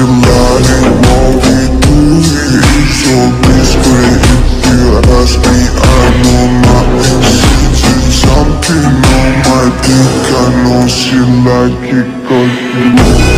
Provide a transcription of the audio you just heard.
I think I know she like it 'cause she